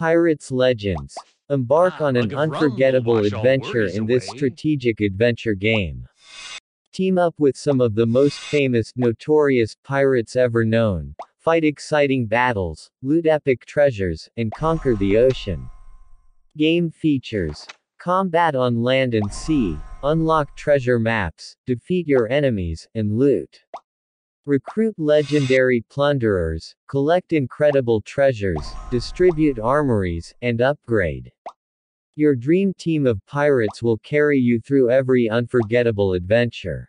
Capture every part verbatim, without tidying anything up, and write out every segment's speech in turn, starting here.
Pirates Legends. Embark on an unforgettable adventure in this strategic adventure game. Team up with some of the most famous, notorious pirates ever known, fight exciting battles, loot epic treasures, and conquer the ocean. Game features: combat on land and sea, unlock treasure maps, defeat your enemies, and loot. Recruit legendary plunderers, collect incredible treasures, distribute armories, and upgrade. Your dream team of pirates will carry you through every unforgettable adventure.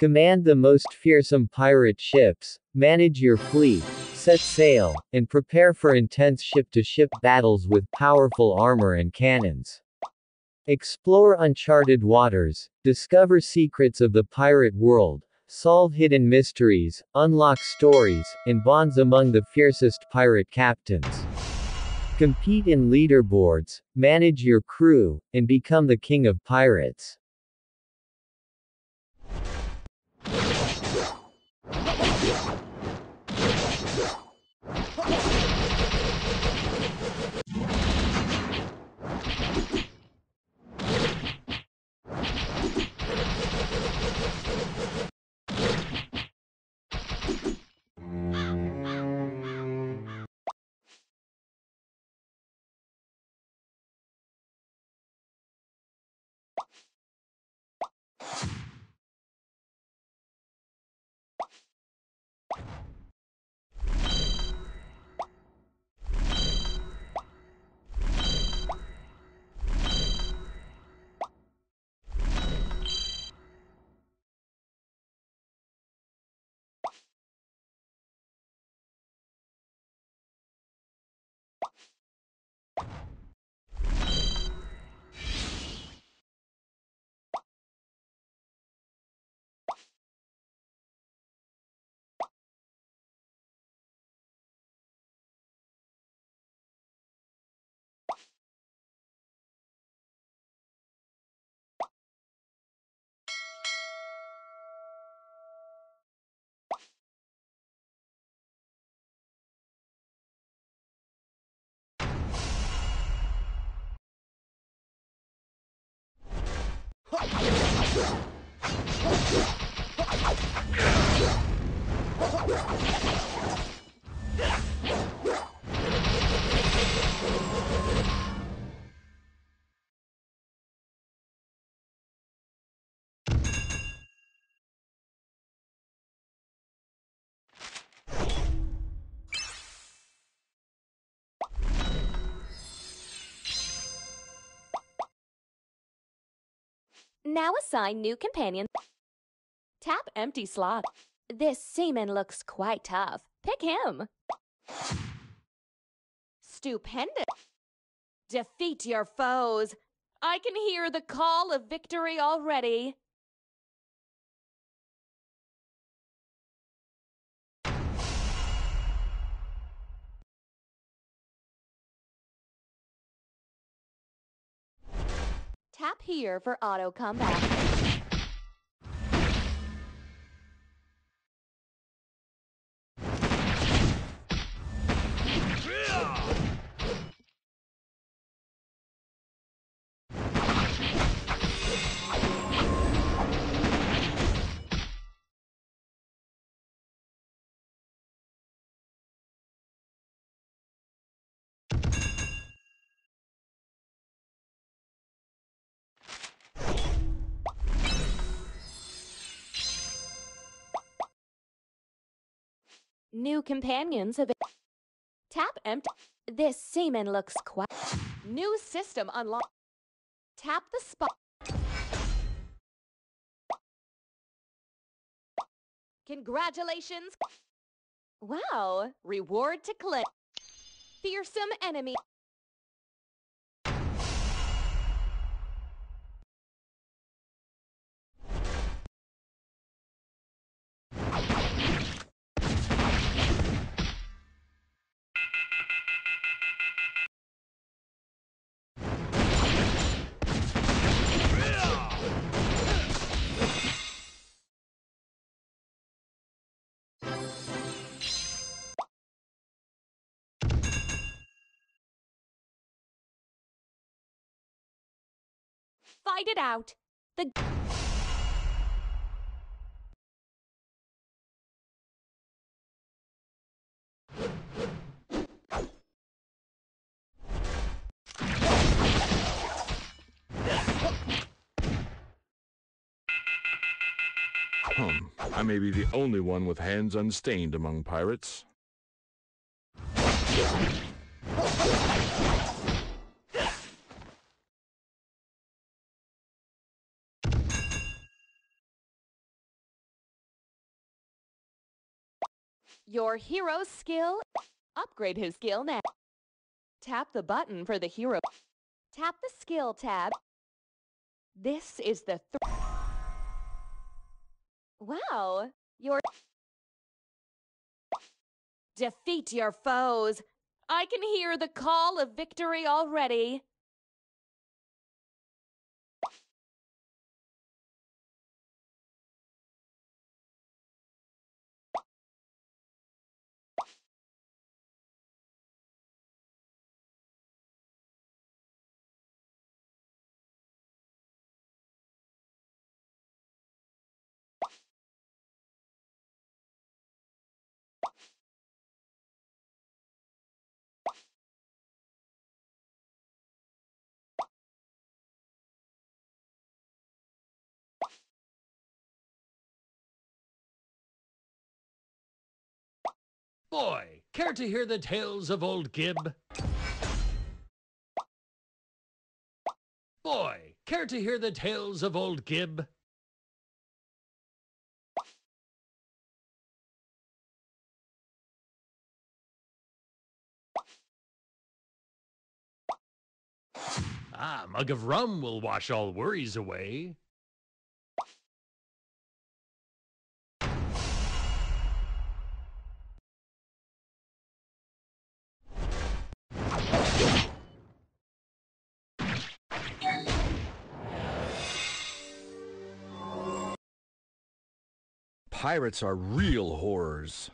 Command the most fearsome pirate ships, manage your fleet, set sail, and prepare for intense ship-to-ship battles with powerful armor and cannons. Explore uncharted waters, discover secrets of the pirate world, solve hidden mysteries, unlock stories, and bonds among the fiercest pirate captains. Compete in leaderboards, manage your crew, and become the king of pirates. Now assign new companion. Tap empty slot. This seaman looks quite tough. Pick him. Stupendous. Defeat your foes. I can hear the call of victory already. Tap here for auto combat. New companions have been. Tap empty. This seaman looks quite. New system unlocked. Tap the spot. Congratulations. Wow. Reward to click. Fearsome enemy. fight it out. The... Hmm. I may be the only one with hands unstained among pirates. Your hero's skill. Upgrade his skill now. Tap the button for the hero. Tap the skill tab. This is the th- Wow, your... Defeat your foes. I can hear the call of victory already. Boy, care to hear the tales of old Gib? Boy, care to hear the tales of old Gib? Ah, a mug of rum will wash all worries away. Pirates are real horrors.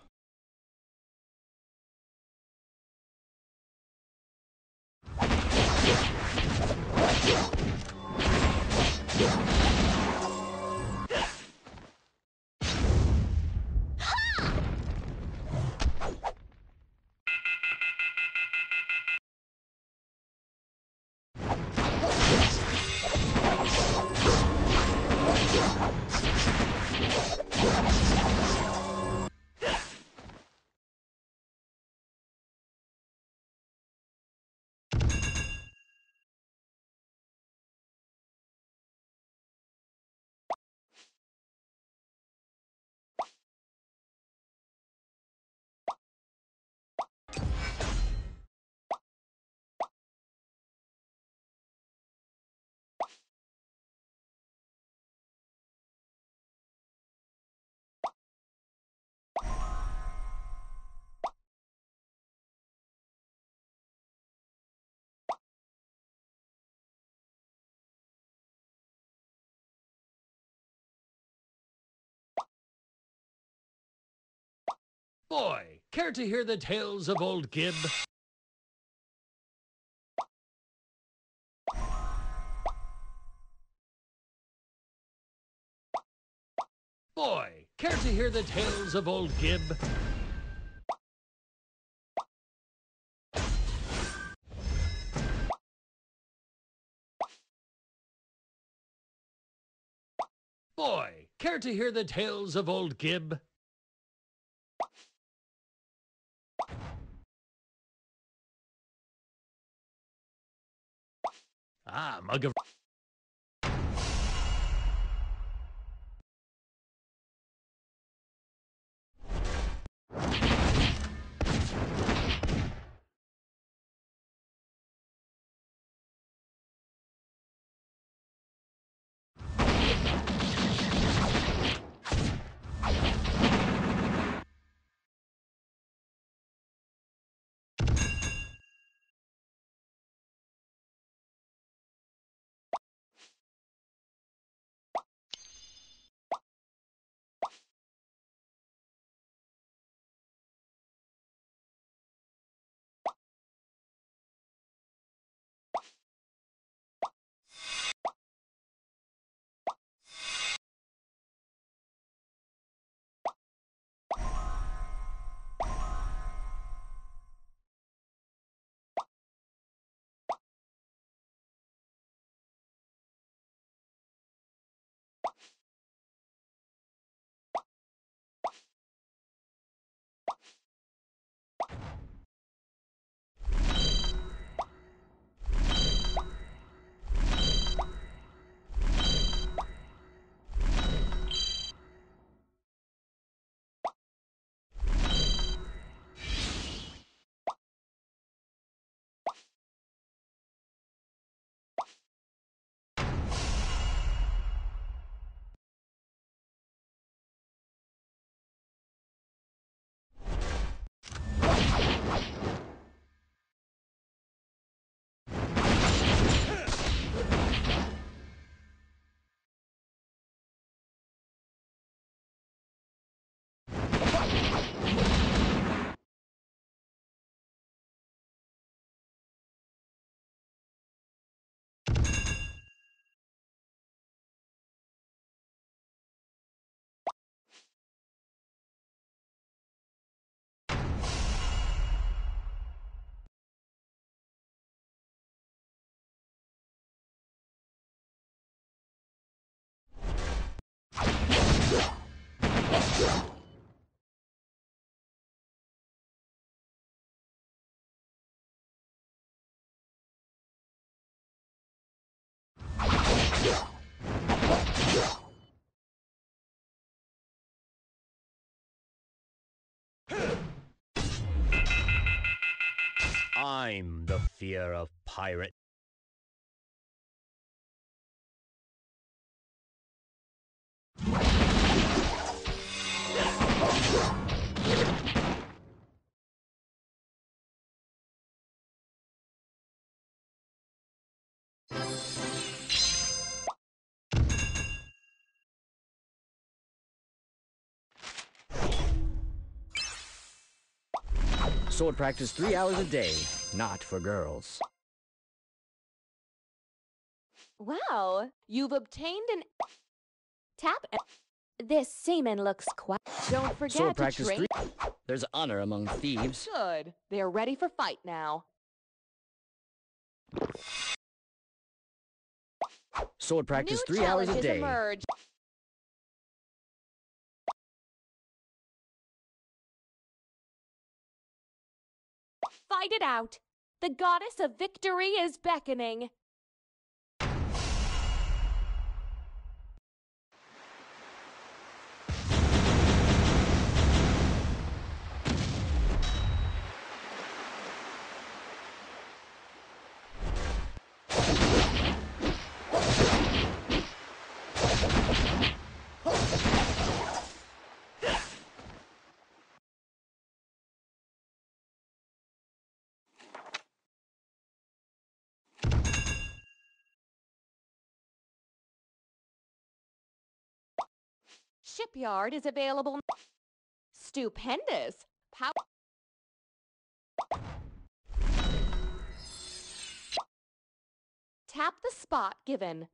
Boy, care to hear the tales of old Gib? Boy, care to hear the tales of old Gib? Boy, care to hear the tales of old Gib? Ah, mug of... I'm the fear of pirates. Sword practice three hours a day, not for girls. Wow, you've obtained an tap. This seaman looks quite. Don't forget sword to practice train. Three. There's honor among thieves. Good. They are ready for fight now. Sword practice New three hours a day. Emerge. Fight it out. The goddess of victory is beckoning. Shipyard is available. Stupendous. Power. Tap the spot given.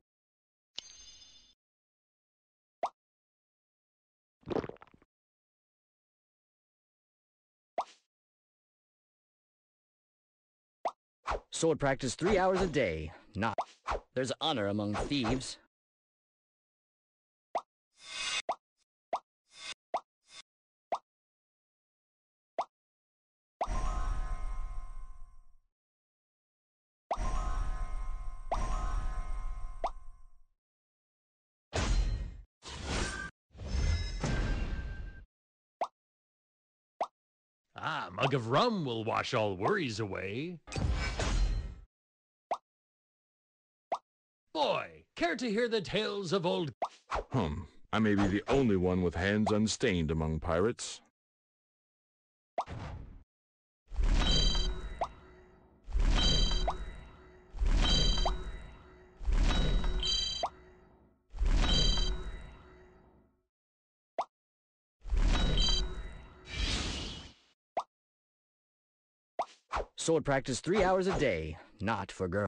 Sword practice three hours a day. Not. There's honor among thieves. Ah, a mug of rum will wash all worries away. Boy, care to hear the tales of old... Hmm, I may be the only one with hands unstained among pirates. Sword practice three hours a day, not for girls.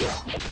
Yeah.